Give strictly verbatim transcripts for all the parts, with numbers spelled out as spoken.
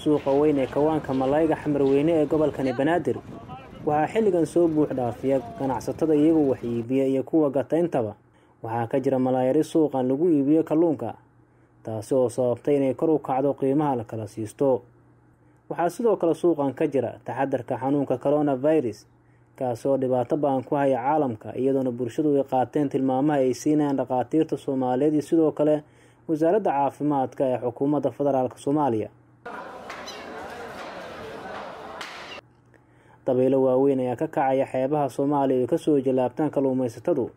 suuqa weyne kawaanka mallayga xamar weyne ee gobolka Banaadir waxa xilligan soo buux dhaafiyay ganacsatada iyagu wax iibiya iyo kuwa gata intaba waxa ka jira malaayir suuqan lagu iibiyo kalluunka taas oo sababtay inay kor u kacdo qiimaha la kala siisto waxa sidoo kale suuqan ka jira taxadarka xanuunka coronavirus kaas oo dhibaato baan ku haya caalamka iyadoo bulshadu ay qaateen tilmaamaha ay siinayaan dhaqaatiirta Soomaaliyeed iyo sidoo kale wasaaradda caafimaadka ee xukuumadda federaalka Soomaaliya dabaylo waaweyn ayaa ka kacaya xeebaha Soomaaliya oo ka soo jalaabtaan kalluumaysatadu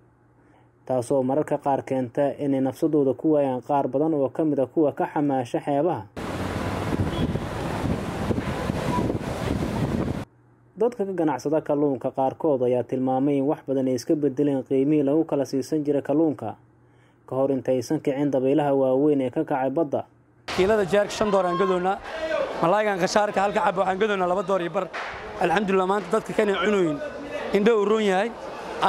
taas oo mararka qaar keenta inay nafsadooda ku waayaan qaar badan oo kamid ah kuwa ka xamaasha xeebaha dadka ka ganacsada kalluunka qaarkood ayaa tilmaamay in wax badan ay iska bedeleen qiimihii lagu kala siisan jiray kalluunka ka hor intaysan kicin dabaylaha waaweyn ee ka kacay badda kiilada jeerka shan door aan gadoona mallaygan qashaarka halka cabo aan gadoona laba door iyo bar alxamdulillah maanta dadka kana cunuyin indho u roon yahay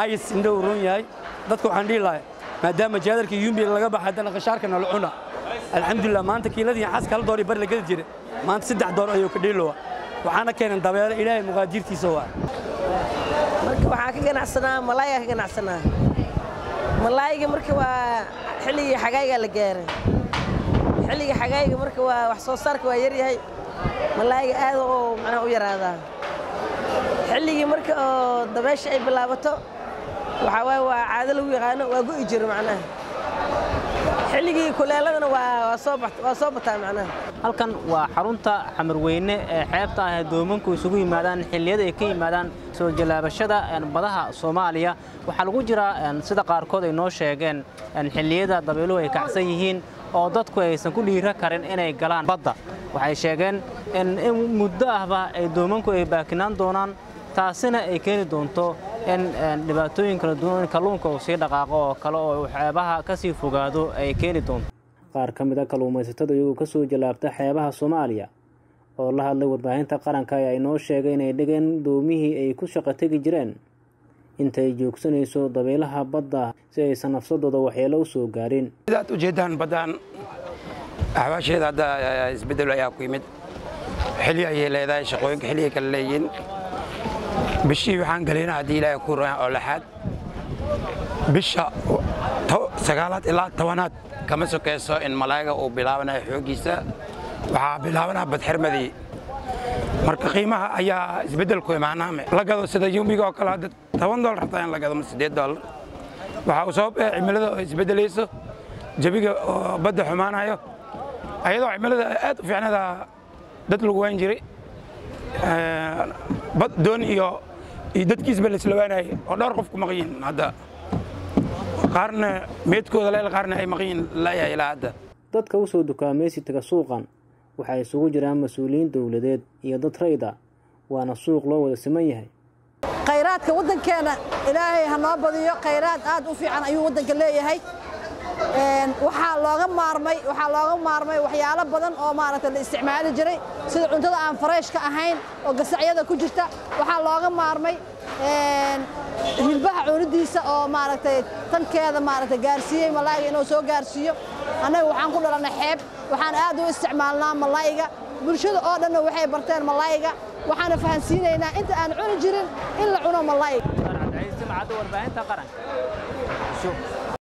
ayis indho u roon yahay dadku waxaan dhilaay maadaama jeerka yumbi laga baxadana qashaarkana la cuna alxamdulillah maanta kiiladii xas kala door iyo bar la gad jiray maanta saddex door ayuu ka dhiloo waxaan keenan dabeer ilaahay muqaadirtiisa waa marka waxa ka ganacsanaa malaayga ka ganacsanaa malaayga marka waa xilliga xagayga la gaaray xilliga xagayga marka waa wax soo saarka waa yar yahay malaayga aad oo macna u yaraada xilliga marka dabeesha ay bilaabato waxa way waa caado lagu yaqaano waa go'i jir macna xilliga kuleeladana waa soo baxtaa waa soo bataa macna halkan waa xarunta xamar weyne ee xeebta ah doomanku isugu yimaadaan xilliyada ay ka yimaadaan soo jalaabashada badaha Soomaaliya waxa lagu jira sida qaar kood ay noo sheegeen xilliyada dabayluhu ay kacsan yihiin oo dadku aysan ku dhiira karin inay galaan badda waxay sheegeen in muddo ahba ay doomanku ay baakinaan doonaan taasina ay keeni doonto in dhibaatooyin kala duwan kalluunka oo si dhaqaaqo oo kale oo xeebaha ka sii fogaado ay keeni doonto qaar kamid ah kalluumaysatada iyagu ka soo jalaabta xeebaha Soomaaliya oo la hadlay warbaahinta qaranka ay noo sheegeen inay dhigeen doomihii ay ku shaqo tagi jireen intay joogsanayso dabeelaha badda si ay sanafsadooda waxyeelo u soo gaarin sidaad u jeedaan badaan ahwaasheeda hadda isbedel ayaa ku yimid xilli ay leedahay shaqooyin xilli kale leeyeen bishii waxaan galeynaa hadii ilaahay ku raacan oo laxad bisha sagaalaad ilaa tobnaad kama sokeyso in malaayga uu bilaabanayo xoogiisa waxa bilaabana bad xirmadii marka qiimaha ayaa isbedel ku imaanaa la gado sida yumiga oo kala toban dollar rabtaan la gado siddeed dollar waxa uu sabab ee cimilada oo isbedelayso jabiga badda xumaanayo ayadoo cimilada aad u fiicnada dad lagu waan jiray bad doon iyo dadkiis bal isla waanay oo dhowr qof ku maqyin hadda qarna meedkooda la qarna ay maqin la ilaahada dadka u soo dukaameysiga suuqan waxa isugu jiraan mas'uuliyiin dawladeed iyo dad rayda waana suuq loo wada siman yahay khayraadka wadankeena ilaahay ha noo badiyo khayraad aad u fiican ayuu wadanka leeyahay een waxa looga maarmay waxa looga maarmay waxyaalo badan oo maaragtay la isticmaali jiray sida cuntada aan fresh ka ahayn oo gasacyada ku jirta waxa looga maarmay een hilbaha cunadiisa oo maaragtay tankeeda maaragtay gaarsiiyay malaayga inuu soo gaarsiiyo anaga waxaan ku dhalanay xeeb waxaan aad u isticmaalnaa malaayga bulshada oo dhan waxay barteen malaayga waxaan fahansiinaynaa inta aan cuni jirin in la cuno malaayga aan cadaysan cad warbaahinta qaranka